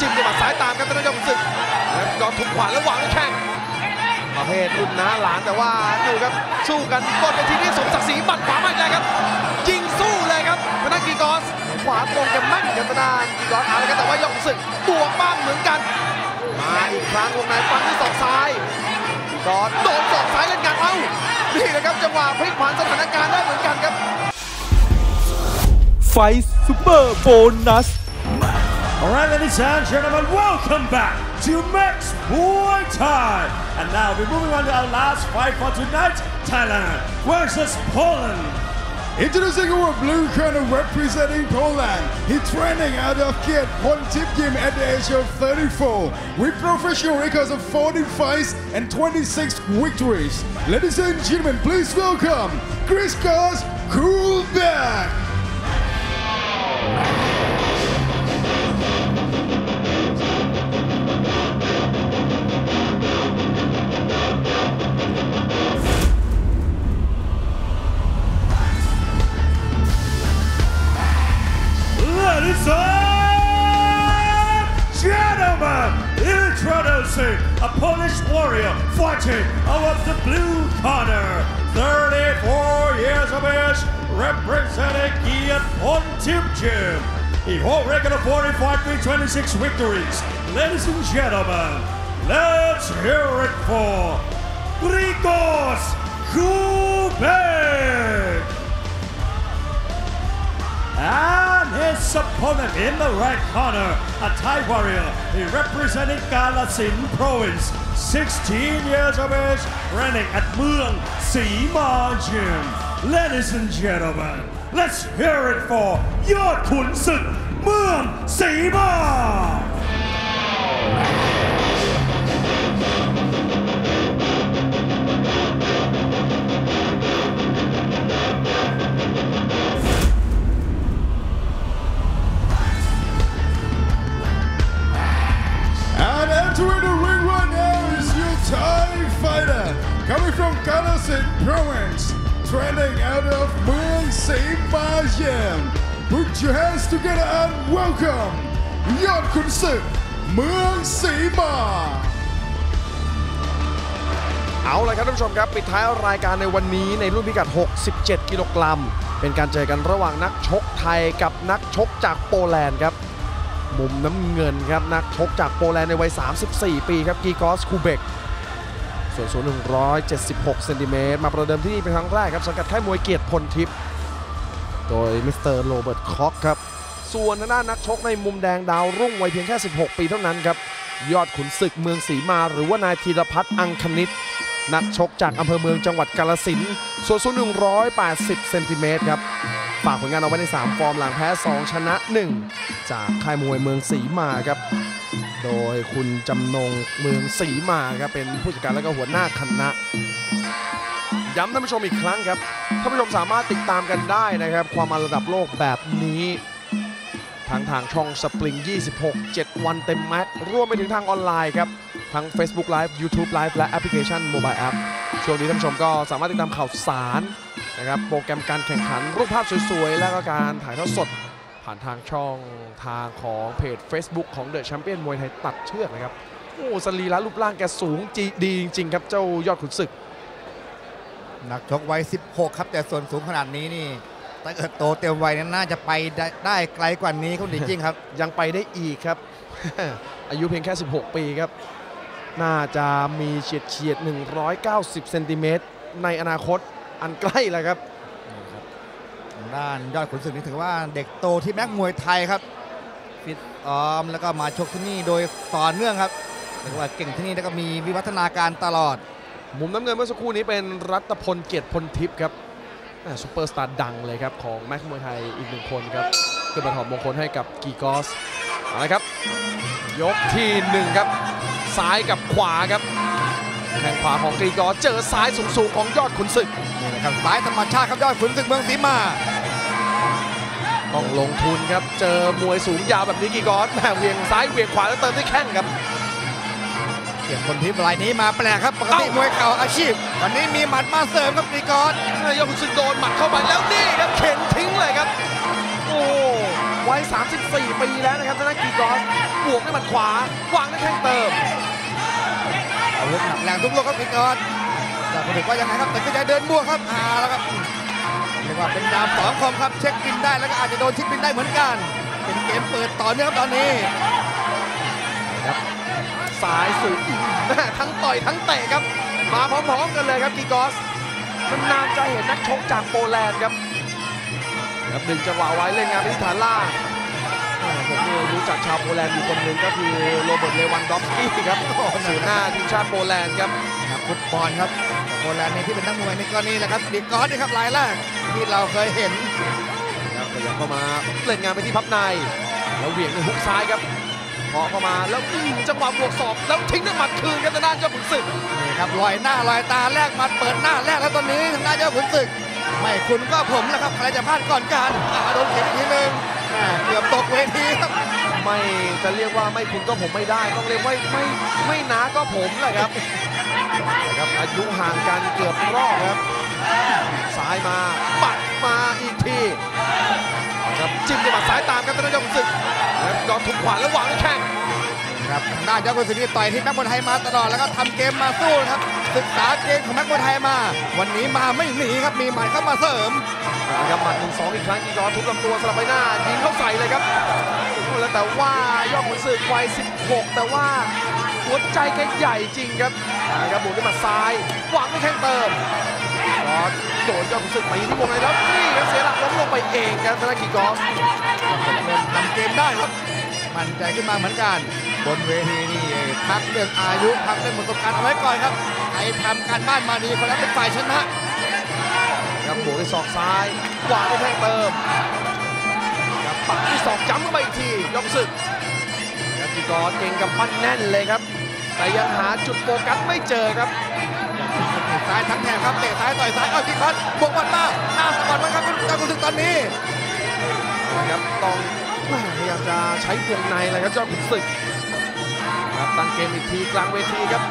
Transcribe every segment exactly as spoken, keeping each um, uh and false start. จิ้มด้วยหมัดซ้ายตามครับเป็นยอดขุนศึกแล้วก็ทุบขวาแล้ววางด้วยแข้งประเภทรุ่นน้าหลานแต่ว่าดูครับสู้กันบนเวทีที่สมศักดิ์ศรีหมัดขวามาอีกแล้วครับยิงสู้เลยครับธนากีกอสขวาตรงจะมั่นธนากีกอสอะไรกันแต่ว่ายอดขุนศึกตัวบ้างเหมือนกันมาอีกครั้งวงในฟันด้วยศอกซ้ายกอสโดนศอกซ้ายเล่นงานเอ้านี่นะครับจังหวะพลิกผันสถานการณ์ได้เหมือนกันครับไฟซูเปอร์โบนัสAll right, ladies and gentlemen, welcome back to Max Muay Thai. And now we're moving on to our last fight for tonight, Thailand versus Poland. Introducing our blue corner representing Poland. He's training out of Kiatpontip Gym at the age of thirty-four, with professional records of fourteen fights and twenty-six victories. Ladies and gentlemen, please welcome Krzysztof Kubacki.A Polish warrior fighting out of the blue corner, thirty-four years of age, representing Kiatpontip Gym. A whole record of forty-five, twenty-six victories. Ladies and gentlemen, let's hear it for Krzysztof Kubacki. And his opponent in the right corner, a Thai warrior. He represented Kalasin Province, sixteen years of age, training at Muang Seima Gym. Ladies and gentlemen, let's hear it for Yod Punson, Muang Seima.Coming from Kalasin Province, training out of Muang Seima Gym. Put your hands together and welcome Yod Punson, Muang Seima.เอาละครับท่านผู้ชมครับปิดท้ายรายการในวันนี้ในรุ่นพิกัดหกสิบเจ็ดกิโลกรัมเป็นการเจอกันระหว่างนักชกไทยกับนักชกจากโปแลนด์ครับมุมน้ำเงินครับนักชกจากโปแลนด์ในวัยสามสิบสี่ปีครับกีกอสคูเบกส่วนสูงหนึ่งร้อยเจ็ดสิบหกเซนติเมตรมาประเดิมที่นี่เป็นครั้งแรกครับสังกัดค่ายมวยเกียรติพลทิพย์โดยมิสเตอร์โรเบิร์ตคิร์กครับส่วนทางด้านนักชกในมุมแดงดาวรุ่งวัยเพียงแค่สิบหกปีเท่านั้นครับยอดขุนศึกเมืองศรีมาหรือว่านายธีรพัฒน์อังคณิตนักชกจากอำเภอเมืองจังหวัดกาฬสินธุ์ส่วนสูงหนึ่งร้อยแปดสิบเซนติเมตรครับฝากผลงานเอาไว้ในสามฟอร์มหลังแพ้สองชนะหนึ่งจากค่ายมวยเมืองศรีมาครับโดยคุณจำนงเมืองศรีมาครับเป็นผู้จัดการและก็หัวหน้าคณะย้ำท่านผู้ชมอีกครั้งครับท่านผู้ชมสามารถติดตามกันได้นะครับความมาระดับโลกแบบนี้ทางทางช่องสปริงยี่สิบหก เจ็ดวันเต็มแม็กร่วมไปถึงทางออนไลน์ครับทั้ง Facebook Live YouTube Live และแอปพลิเคชัน Mobile App ช่วงนี้ท่านผู้ชมก็สามารถติดตามข่าวสารนะครับโปรแกรมการแข่งขันรูปภาพสวยๆและก็การถ่ายทอดสดผ่านทางช่องทางของเพจ Facebook ของเดอะแชมเปี้ยนมวยไทยตัดเชือกนะครับโอ้สรีระรูปร่างแกสูงจีดีจริงๆครับเจ้ายอดขุนศึกนักชกวัยสิบหกครับแต่ส่วนสูงขนาดนี้นี่ถ้าเกิดโตเต็มวัยนั้นน่าจะไปได้ได้ไกลกว่านี้เขาจริงๆครับยังไปได้อีกครับ อายุเพียงแค่สิบหกปีครับน่าจะมีเฉียดเฉียดหนึ่งร้อยเก้าสิบเซนติเมตรในอนาคตอันใกล้แล้วครับด้านยอดขุนศึกนี่ถือว่าเด็กโตที่แม็กมวยไทยครับฟิตซ้อมแล้วก็มาชกที่นี่โดยต่อเนื่องครับถือว่าเก่งที่นี่แล้วก็มีวิวัฒนาการตลอดมุมน้ำเงินเมื่อสักครู่นี้เป็นรัตพลเกียรติพลทิพย์ครับซุปเปอร์สตาร์ดังเลยครับของแม็กมวยไทยอีกหนึ่งคนครับขึ้นมาถอดมงคลให้กับกีกอสเอาละครับยกที่หนึ่งครับซ้ายกับขวาครับแข้งขวาของกีกอสเจอซ้ายสูงๆของยอดขุนศึกนี่นะครับซ้ายธรรมชาติครับยอดขุนศึกเมืองศรีมาต้องลงทุนครับเจอมวยสูงยาวแบบนี้กีกอสเวียงซ้ายเวียงขวาแล้วเติมด้วยแข้งครับเกียรติพลทิพย์รายนี้มาแปลกครับปกติมวยเข่าอาชีพวันนี้มีหมัดมาเสริมครับกีกอสยอดขุนศึกโดนหมัดเข้าไปแล้วนี่ครับเข็นทิ้งเลยครับโอ้ ไว้สามสิบสี่ปีแล้วนะครับทางด้านกีกอสบวกด้วยหมัดขวาวางด้วยแข้งเติมอาวุธหนักแรงทุกลูกครับกีกอสแต่คนเด็กว่ายังไงครับแต่ก็ใจเดินบวกครับอ่าแล้วครับเรียกว่าเป็นดาวสองคมครับเช็คบินได้แล้วก็อาจจะโดนชิคบินได้เหมือนกันเป็นเกมเปิดต่อเนื่องครับตอนนี้ครับสายสูงทั้งต่อยทั้งเตะครับมาพร้อมๆกันเลยครับกีกอสมันนานจะเห็นนักชกจากโปแลนด์ครับครับดึงจังหวะไว้เล่นงานไปที่ฐานล่างผมรู้จักชาวโปแลนด์อยู่คนหนึ่งก็คือโรเบิร์ตเลวันดอฟสกี้ครับสืบหน้าทีมชาติโปแลนด์ครับนักฟุตบอลครับโปแลนด์ในที่เป็นนักมวยในกรณีแหละครับกีกอสนี่ครับรายแรกที่เราเคยเห็นแล้วก็ยังเข้ามาเล่นงานไปที่พับในแล้วเหวี่ยงในฮุกซ้ายครับพอเข้ามาแล้วจังหวะบวกศอกแล้วทิ้งด้วยหมัดคืนกันทางด้านเจ้าขุนศึกนี่ครับลอยหน้าลอยตาแรกหมัดเปิดหน้าแรกแล้วตอนนี้ทางด้านเจ้าขุนศึกไม่คุณก็ผมแล้วครับใครจะพลาดก่อนกันโดนเข็มทีนึงเกือบตกเวทีครับไม่จะเรียกว่าไม่คุณก็ผมไม่ได้ต้องเรียกว่าไม่ไม่น้าก็ผมแหละครับนะครับอายุห่างกันเกือบรอบครับซ้ายมาปัดมาอีกทีครับจิ้มด้วยหมัดซ้ายตามกันทางด้านเจ้าขุนศึกยอดทุกขวาแล้ววางแข้งครับด้านยอดขุนศึกนี่ต่อยที่แม็กมวยไทยมาตลอดแล้วก็ทำเกมมาสู้ครับศึกษาเกมของแม็กมวยไทยมาวันนี้มาไม่หนีครับมีหมัดเข้ามาเสริมครับหมัดหนึ่งสองอีกครั้งยอดทุบลำตัวสลับไปหน้ายิงเข้าใส่เลยครับแล้วแต่ว่ายอดขุนศึกวัยสิบหกแต่ว่าหัวใจแกใหญ่จริงครับครับบุกด้วยหมัดซ้ายวางด้วยแข้งเติมกอสโดนยอดขุนศึกไปที่วงในแล้วนี่ครับเสียหลักล้มลงไปเองครับธนกิจกอสทำเกมได้ครับมันใจขึ้นมาเหมือนกันบนเวทีนี่พักเรื่องอายุพักเรื่องประสบการณ์เอาไว้ก่อนครับใครทำการบ้านมาดีคนนั้นเป็นฝ่ายชนะครับบวกด้วยศอกซ้ายขวาด้วยแข้งเติมครับปักด้วยศอกจ้ำเข้าไปอีกทียอดขุนศึกธนกิจกอสเก่งกับปั้นแน่นเลยครับแต่ยังหาจุดโฟกัสไม่เจอครับซ้ายทั้งแถบครับเตะซ้ายต่อยซ้ายเอาที่คอสบวกบอลมาหน้าสะบัดมันครับยอดขุนศึกตอนนี้ครับต้องพยายามจะใช้วงในเลยครับยอดขุนศึกครับตั้งเกมอีกทีกลางเวทีครับ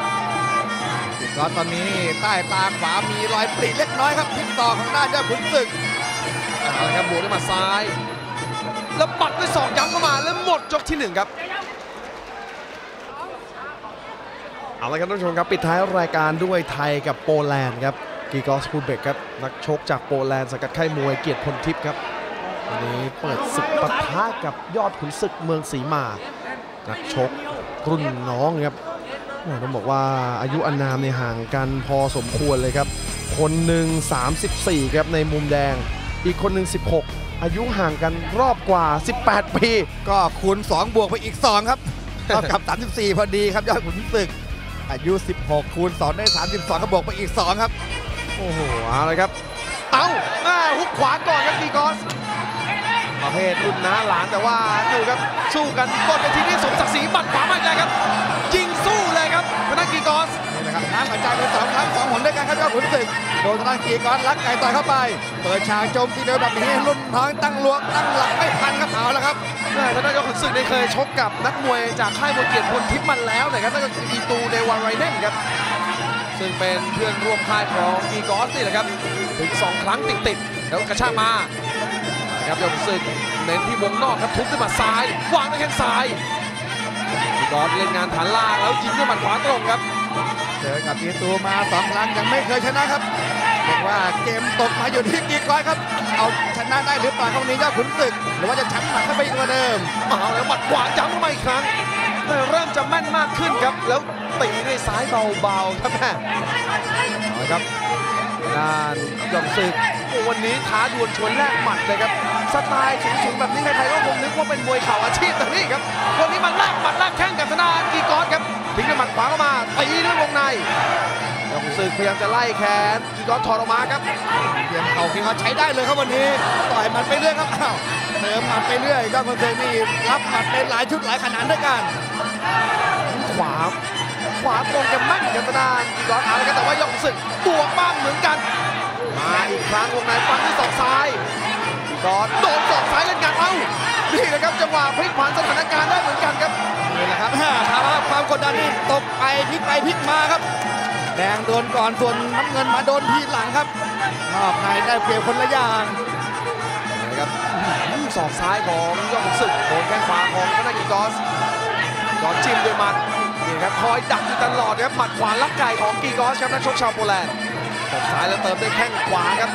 ก็ตอนนี้ใต้ตาขวามีรอยปริเล็กน้อยครับพลิกต่อของด้านยอดขุนศึกเอาละครับบวกด้วยหมัดซ้ายแล้วปัดด้วยศอกย้ำเข้ามาแล้วหมดยกที่หนึ่งครับเอาละครับท่านผู้ชมครับปิดท้ายรายการด้วยไทยกับโปแลนด์ครับกีกอสคูเบกครับนักชกจากโปแลนด์สังกัดค่ายมวยเกียรติพลทิพย์ครับวันนี้เปิดศึกปะทะกับยอดขุนศึกเมืองสีมานักชกรุ่นน้องครับต้องบอกว่าอายุอานามในห่างกันพอสมควรเลยครับคนหนึ่งสามสิบสี่ครับในมุมแดงอีกคนหนึ่งสิบหกอายุห่างกันรอบกว่าสิบแปดปีก็คูณสองบวกไปอีกสองครับเท่ากับสามสิบสี่พอดีครับยอดขุนศึกอายุสิบหกคูณสองได้สามสิบสองก็บวกไปอีกสองครับโอ้โหอะไรครับเอ้าฮุกขวาก่อนครับกีกอสประเภทรุ่นน้าหลานแต่ว่าดูครับสู้กันกดไปทีนี้สมศักดิ์ศรีบัดขวามาอีกแล้วครับยิงสู้เลยครับทางด้านกีกอสนี่นะครับน้ำหันใจเป็นสองครั้งสองหนด้วยกันครับยอดขุนศึกโดนทางด้านกีกอสลักไก่ต่อยเข้าไปเปิดฉากโจมตีเดินแบบนี้รุ่นน้องตั้งลวงตั้งหลักไม่ทันครับเอาแล้วครับทางด้านยอดขุนศึกได้เคยชกกับนักมวยจากค่ายมวยเกียรติพลทิพย์มาแล้วนะครับนั่นก็คืออีตูเดวานไรเดนครับซึ่งเป็นเพื่อนร่วมค่ายของกีกอสนี่แหละครับถึงสองครั้งติดๆแล้วกระชากมาครับยอดขุนศึกเน้นที่วงนอกครับทุบด้วยหมัดซ้ายวางด้วยแข้งซ้ายกีกอสเล่นงานฐานล่างแล้วยิงด้วยหมัดขวาตรงครับเจอกับอีตูมาสองครั้งยังไม่เคยชนะครับเรียกว่าเกมตกมาอยู่ที่กีกอสครับเอาชนะได้หรือเปล่าครั้งนี้ยอดขุนศึกหรือว่าจะชั้นหนักขึ้นไปอีกกว่าเดิมเอาแล้วหมัดขวาย้ำเข้ามาอีกครั้งเริ่มจะแม่นมากขึ้นครับแล้วตีด้วยซ้ายเบาๆครับแม่ครับด้านยอดขุนศึกวันนี้ท้าดวลชวนแลกหมัดเลยครับสไตล์สูงๆแบบนี้ใครๆก็คงนึกว่าเป็นมวยเข่าอาชีพแต่นี่ครับวันนี้มันแลกหมัดแลกแข้งกับธนากีกอสครับทิ้งด้วยหมัดขวาเข้ามาตีด้วยวงในยอดขุนศึกพยายามจะไล่แขนกีกอสถอดออกมาครับเพียงเข่ากีกอสใช้ได้เลยครับวันนี้ต่อยหมัดไปเรื่อยครับอ้าวเติมหมัดไปเรื่อยยอดขุนศึกนี่รับหมัดเป็นหลายชุดหลายขนาดด้วยกันขวาขวาตรงจะมั่นกับธนากีกอสหาเลยครับแต่ว่ายอดขุนศึกตัวบ้างเหมือนกันมาอีกครั้งวงในฟันด้วยศอกซ้ายกอดโดนศอกซ้ายเล่นงานเอ้านี่นะครับจังหวะพลิกผันสถานการณ์ได้เหมือนกันครับนี่แหละครับภาวะความกดดันนี่ตกไปพลิกไปพลิกมาครับแดงโดนก่อนส่วนน้ำเงินมาโดนทีหลังครับนอกในได้เปรียบคนละอย่างนะครับ ศอกซ้ายของยอดขุนศึกโดนแข้งขวาของธนากิจกอสกอสจิ้มด้วยหมัดนี่ครับคอยดักอยู่ตลอดครับหมัดขวาลักไก่ของกีกอสครับนักชกชาวโปแลนด์ศอกซ้ายแล้วเติมด้วยแข้งขวาครับ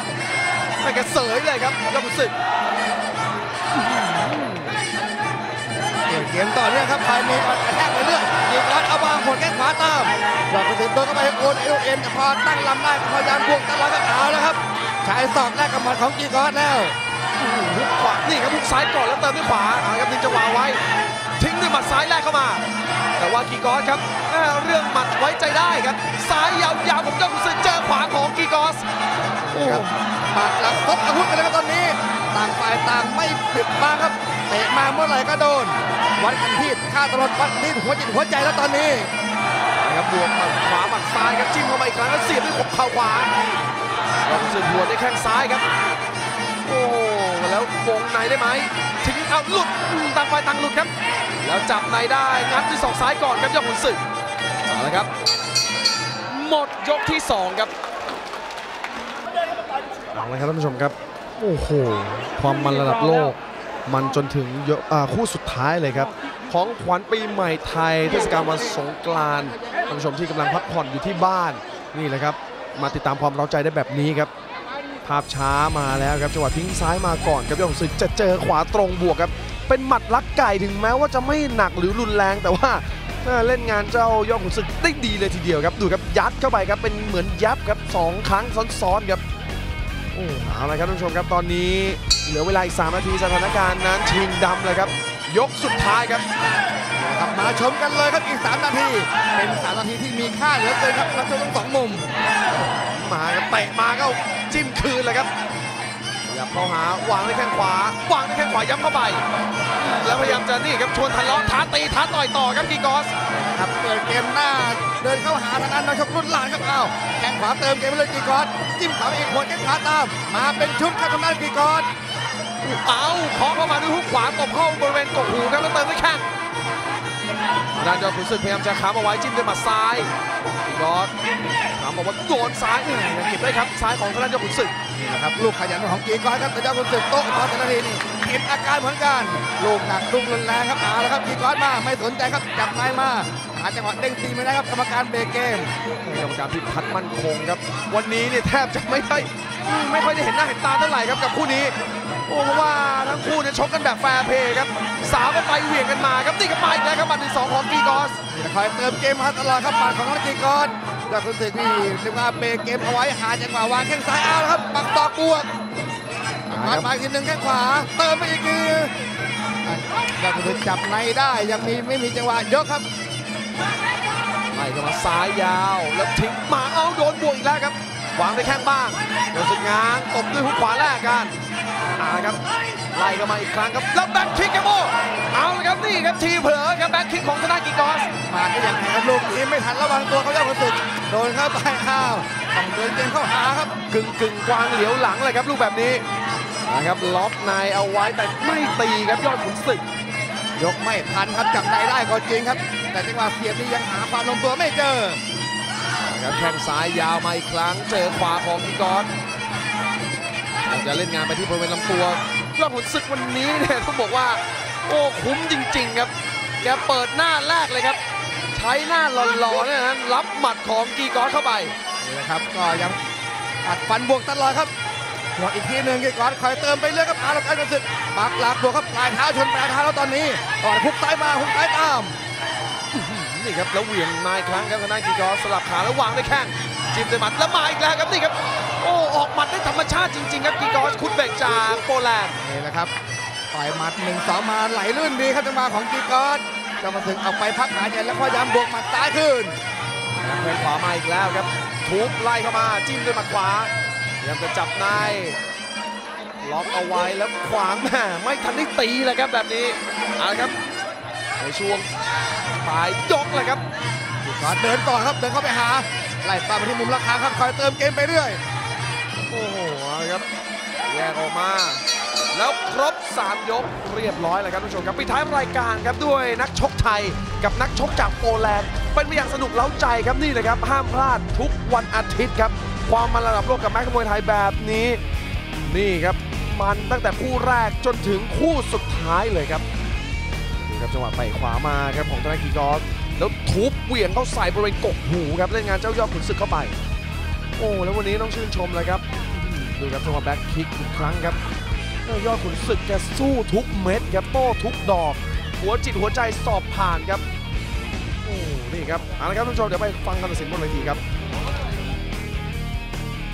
ไม่กระเสยเลยครับยอดขุนศึกเกมต่อเนื่องครับภายในกระแทกเรื่อยๆกีกอสเอาบางผลแข้งขวาตามยอดขุนศึกโดนเข้าไปโอนเอลเอ็นพอตั้งลำได้พยายามบวกตลอดก็เอาแล้วครับใช้ศอกแรกกับหมัดของกีกอสแล้วหุบขวานี่ครับหุบซ้ายก่อนแล้วเติมด้วยขวาครับทิ้งจังหวะไว้ทิ้งด้วยหมัดซ้ายแรกเข้ามาแต่ว่ากีกอสครับเรื่องหมัดไว้ใจได้ครับซ้ายยาวๆผมยอดขุนศึกเจอขวาของกีกอสโอ้ครับหมัดหลักทบอาวุธกันแล้วตอนนี้ต่างฝ่ายต่างไม่ปิดบ้างครับเตะมาเมื่อไหร่ก็โดนวัดกันที่ค่าตลอดวัดที่หัวจิตหัวใจแล้วตอนนี้ครับบวกหมัดขวาหมัดซ้ายครับจิ้มเข้าไปอีกครั้งแล้วเสียบด้วยเข่าขวาขุนศึกหัวได้แข้งซ้ายครับโอ้แล้ววงในได้ไหมทิ้งเอาหลุดต่างฝ่ายต่างหลุดครับแล้วจับในได้งัดด้วยศอกซ้ายก่อนครับยอดขุนศึกเอาละครับหมดยกที่สองครับเอาละครับท่านผู้ชมครับโอ้โหความมันระดับโลกมันจนถึงคู่สุดท้ายเลยครับของขวัญปีใหม่ไทยเทศกาลวันสงกรานต์ท่านผู้ชมที่กำลังพักผ่อนอยู่ที่บ้านนี่แหละครับมาติดตามความเร้าใจได้แบบนี้ครับภาพช้ามาแล้วครับจังหวะทิ้งซ้ายมาก่อนครับยอดขุนศึกจะเจอขวาตรงบวกครับเป็นหมัดลักไก่ถึงแม้ว่าจะไม่หนักหรือรุนแรงแต่ว่าเล่นงานเจ้ายอดขุนศึกได้ดีเลยทีเดียวครับดูครับยัดเข้าไปครับเป็นเหมือนยับครับสองครั้งซ้อนๆครับโอ้เอาละครับท่านผู้ชมครับตอนนี้เหลือเวลาอีกสามนาทีสถานการณ์นั้นชิงดำเลยครับยกสุดท้ายครับมาชมกันเลยครับอีกสามนาทีเป็นสามนาทีที่มีค่าเหลือเกินครับรับชมทั้งสองมุมมาครับเตะมาเข้าจิ้มคืนเลยครับพยายามเข้าหาวางด้วยแข้งขวาวางด้วยแข้งขวาย้ำเข้าไปแล้วพยายามจะนี่ครับชวนทะเลาะท้าตีท้าต่อยต่อครับกีกอสครับเปิดเกมหน้าเดินเข้าหาทางด้านนักชกรุ่นหลานครับเอาแข้งขวาเติมเกมไปเลยกีกอสจิ้มขวาอีกหัวแข้งขวาตามมาเป็นชุดครับทางด้านกีกอสเอาขอเข้ามาด้วยฮุกขวาตบเข้าบริเวณกกหูครับแล้วเติมด้วยแข้งด้านยอดขุนศึกพยายามจะค้ำเอาไว้จิ้มด้วยหมัดซ้ายกีกอสถามบอกว่าโดนซ้ายนี่ยังเก็บได้ครับซ้ายของทางด้านยอดขุนศึกนี่แหละครับลูกขยันของกีกอสครับแต่ยอดขุนศึกโต๊ะพอแต่ละทีนี่เก็บอาการเหมือนกันลูกหนักลูกรุนแรงครับเอาละครับกีกอสมาไม่สนใจครับจับนายมาหาจังหวะเด้งตีไม่ได้ครับกรรมการเบรกเกมกรรมการพิพัฒน์มั่นคงครับวันนี้เนี่ยแทบจะไม่ได้ไม่ค่อยได้เห็นหน้าเห็นตาเท่าไหร่ครับกับคู่นี้โอ้เพราะว่าทั้งคู่เนี่ยชกกันแบบแฟร์เพย์ครับสาวกันไปเหวี่ยงกันมาครับตีกันมาอีกแล้วครับบัตรที่สองของกีกอสคอยเติมเกมมาตลอดครับบัตรของกีกอสยอดขุนศึกนี่เรียกว่าเบรกเกมเอาไว้หาจังหวะวางแข้งซ้ายเอาครับปักตอกบวกมาอีกทีหนึ่งแข้งขวาเติมไปอีกทียอดขุนศึกจับในได้ยังมีไม่มีจังหวะเยอะครับไล่เข้ามาซ้ายยาวแล้วทิ้งมาเอาโดนบวกอีกแล้วครับวางไปแข้งบ้างยอดขุนศึกง้างตบด้วยหุ้มขวาแรกกันครับไล่เข้ามาอีกครั้งครับแล้วแบ็คคิกครับโอ้เอาเลยครับนี่ครับทีเผลอครับแบ็คคิกของธนากิจกอสมาได้อย่างไรครับลูกนี้ไม่ทันระวังตัวเขาเจ้าขุนศึกโดนเข้าไปอ้าวต้องเดินเกมเข้าหาครับกึ่งกึ่งกวางเหลียวหลังเลยครับลูกแบบนี้นะครับล็อกในเอาไว้แต่ไม่ตีครับยอดขุนศึกยกไม่ทันครับจับในได้ก็จริงครับแต่จังหวะเสียบนี่ยังหาความลงตัวไม่เจอครับแข้งซ้ายยาวมาอีกครั้งเจอขวาของกิจกอสจะเล่นงานไปที่บริเวณลำตัวยอดขุนศึกวันนี้เนี่ยต้องบอกว่าโอ้คุ้มจริงๆครับแกเปิดหน้าแรกเลยครับใช้หน้าหล่อๆเนี่ยนะรับหมัดของกีกอสเข้าไปนี่นะครับก็ยังอัดฟันบวกตลอดครับบวกอีกทีหนึ่งกีกอสคอยเติมไปเรื่อยครับเอาละครับยอดขุนศึกปักหลักบวกครับปลายเท้าชนปลายเท้าแล้วตอนนี้ก่อนพุกซ้ายมาพุกซ้ายตามนี่ครับแล้วเหวี่ยงนายครั้งครับทางด้านกีกอสสลับขาแล้ววางด้วยแข้งจิ้มด้วยหมัดแล้วมาอีกแล้วครับนี่ครับโอ้ออกหมัดได้ธรรมชาติจริงๆครับกีกอสคุดเบกจากโปแลนด์นี่แหละครับต่อยหมัดหนึ่งสองมาไหลลื่นดีครับจังหวะของกีกอสจะมาถึงเอาไปพักหายใจแล้วพยายามบวกหมัดซ้ายขึ้นแข้งขวามาอีกแล้วครับทุบไล่เข้ามาจิ้มด้วยหมัดขวาพยายามจะจับในล็อกเอาไว้แล้วขวางแหมไม่ทันได้ตีเลยครับแบบนี้เอาละครับในช่วงปลายยกเลยครับกีกอสเดินต่อครับเดินเข้าไปหาไล่ตามไปที่มุมราคาครับคอยเติมเกมไปเรื่อยโอ้โหครับแยกออกมาแล้วครบสามยกเรียบร้อยเลยครับทุกผู้ชมครับปิดท้ายรายการครับด้วยนักชกไทยกับนักชกจากโปแลนด์เป็นไปอย่างสนุกเล้าใจครับนี่เลยครับห้ามพลาดทุกวันอาทิตย์ครับความมันระดับโลกกับMax Muay Thaiแบบนี้นี่ครับ มันตั้งแต่คู่แรกจนถึงคู่สุดท้ายเลยครับดูครับจังหวะไปขวามาครับของธนาคิกอสแล้วทุบเหวี่ยงเข้าใส่บริเวณกกหูครับเล่นงานเจ้ายอดขุนศึกเข้าไปโอ้แล้ววันนี้ต้องชื่นชมเลยครับดูครับจังหวะแบ็คคิกอีกครั้งครับยอดขุนศึกแกสู้ทุกเม็ดครับโต้ทุกดอกหัวจิตหัวใจสอบผ่านครับโอ้นี่ครับเอาละครับท่านผู้ชมเดี๋ยวไปฟังคำตัดสินบนเวทีครับ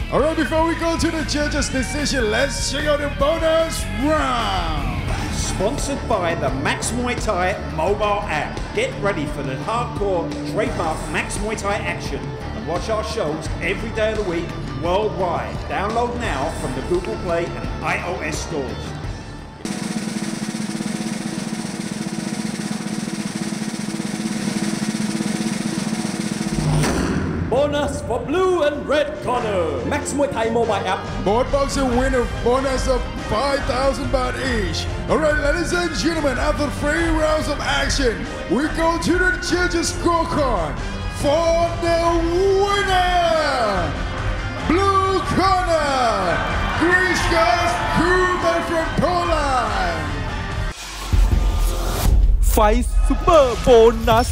All right, before we go to the judges' decision, let's check out the bonus round. Sponsored by the Max Muay Thai mobile app. Get ready for the hardcore trademark Max Muay Thai action and watch our shows every day of the week worldwide. Download now from the Google Play and iOS stores.Bonus for blue and red corner. Max Muay Thai mobile app. Both boxers win a bonus of five thousand baht each. All right, ladies and gentlemen, after three rounds of action, we go to the judges' scorecard for the winner. Blue corner, Grisha Kuber from Poland. Fight Super Bonus.